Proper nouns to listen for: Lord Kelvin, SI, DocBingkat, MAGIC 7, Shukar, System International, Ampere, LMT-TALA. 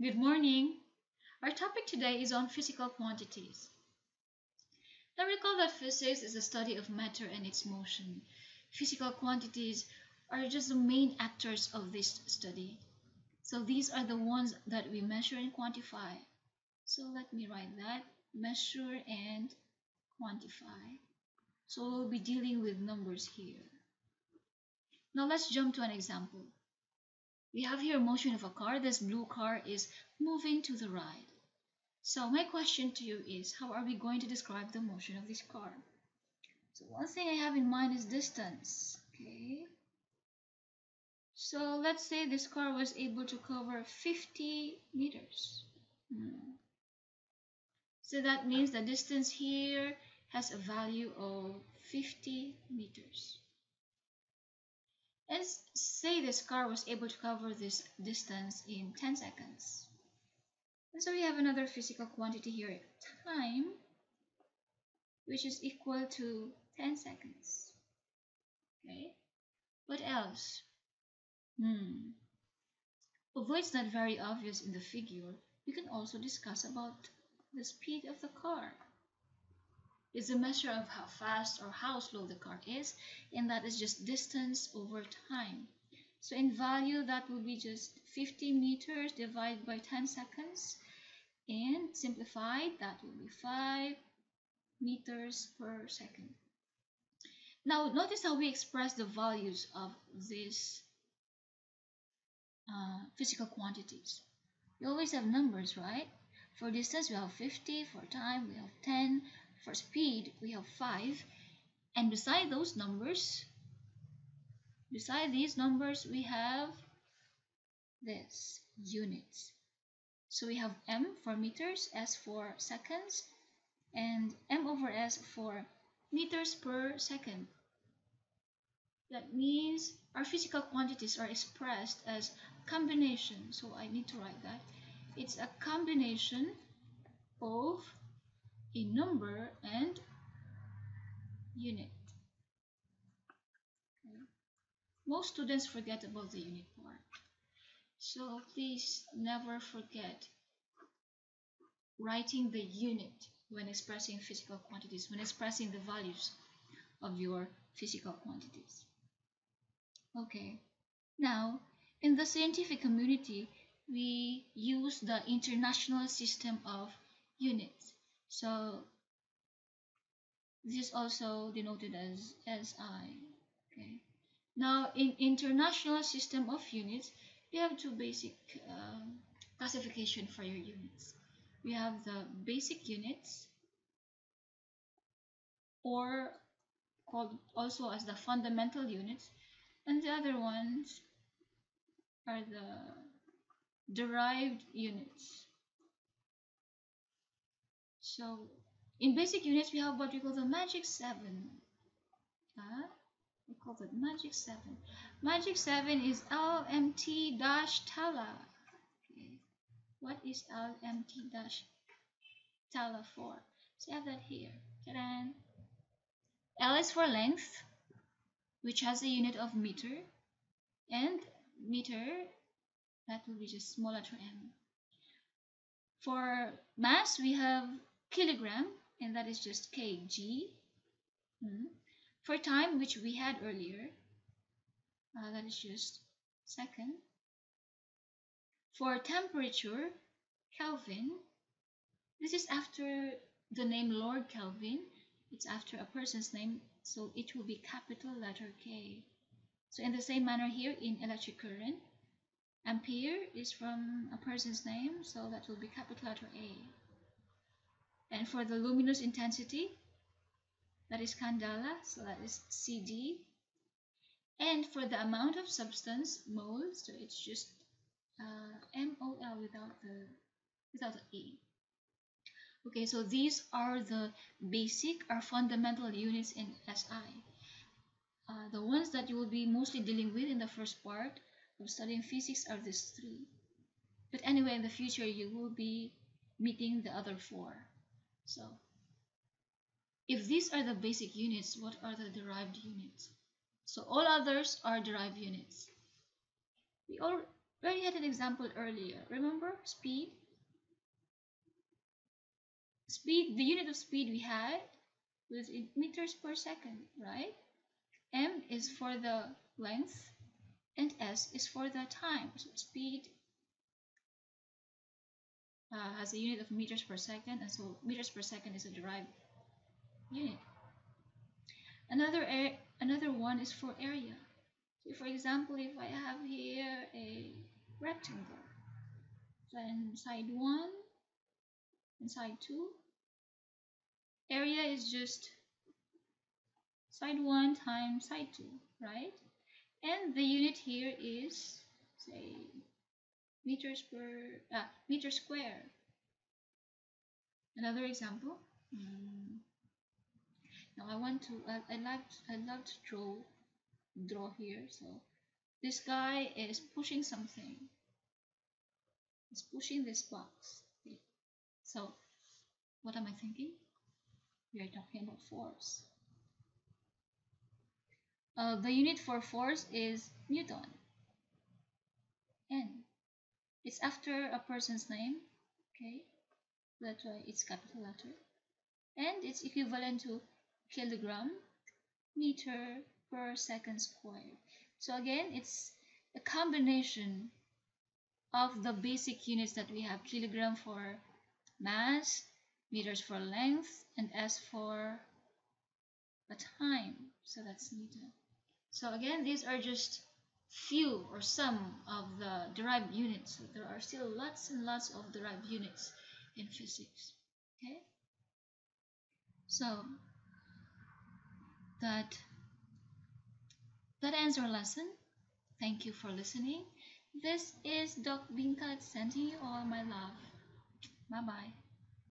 Good morning. Our topic today is on physical quantities. Now recall that physics is the study of matter and its motion. Physical quantities are just the main actors of this study. So these are the ones that we measure and quantify. So let me write that, measure and quantify. So we'll be dealing with numbers here. Now let's jump to an example. We have here motion of a car. This blue car is moving to the right. So my question to you is, how are we going to describe the motion of this car? So one thing I have in mind is distance. Okay. So let's say this car was able to cover 50 meters. So that means the distance here has a value of 50 meters. And say this car was able to cover this distance in 10 seconds. And so we have another physical quantity here, time, which is equal to 10 seconds. Okay. What else? Although it's not very obvious in the figure, we can also discuss about the speed of the car. It's a measure of how fast or how slow the car is, and that is just distance over time. So in value, that will be just 50 meters divided by 10 seconds, and simplified, that will be 5 meters per second. Now notice how we express the values of these physical quantities. We always have numbers, right? For distance, we have 50, for time, we have 10, for speed, we have 5, and beside these numbers, we have this, units. So we have m for meters, s for seconds, and m over s for meters per second. That means our physical quantities are expressed as combination. So I need to write that. It's a combination of a number and unit. Okay. Most students forget about the unit part, so please never forget writing the unit when expressing physical quantities, when expressing the values of your physical quantities. Okay, now in the scientific community, we use the international system of units. So this is also denoted as SI. Okay. Now, in international system of units, we have two basic classification for your units. We have the basic units, or called also as the fundamental units, and the other ones are the derived units. So in basic units, we have what we call the MAGIC 7. We call that MAGIC 7. MAGIC 7 is LMT-TALA. Okay. What is LMT-TALA for? So I have that here. Ta-da. L is for length, which has a unit of meter, and meter, that will be just small letter m. For mass, we have kilogram, and that is just kg. For time, which we had earlier, that is just second. For temperature, Kelvin. This is after the name Lord Kelvin. It's after a person's name, so it will be capital letter K. So in the same manner here, in electric current, Ampere is from a person's name, so that will be capital letter A. And for the luminous intensity, that is candela, so that is CD. And for the amount of substance, moles, so it's just MOL without the E. Okay, so these are the basic or fundamental units in SI. The ones that you will be mostly dealing with in the first part of studying physics are these three. But anyway, in the future, you will be meeting the other four. So if these are the basic units, what are the derived units? So all others are derived units. We all We already had an example earlier. Remember speed? Speed, the unit of speed we had was in meters per second, right? M is for the length and S is for the time. So speed has a unit of meters per second, and so meters per second is a derived unit. Another one is for area. So for example, if I have here a rectangle, then side 1 and side 2, area is just side 1 times side 2, right? And the unit here is, say, meter square. Another example. Now I want to, I'd love to draw here. So this guy is pushing something. He's pushing this box. Okay. So what am I thinking? We are talking about force. The unit for force is Newton. N. It's after a person's name. Okay, that's why it's capital letter. And it's equivalent to kilogram meter per second squared. So again, it's a combination of the basic units that we have: kilogram for mass, meters for length, and S for a time. So that's Newton. So again, these are just few or some of the derived units. So there are still lots and lots of derived units in physics. Okay, so that ends our lesson. Thank you for listening. This is DocBingkat sending you all my love. Bye bye.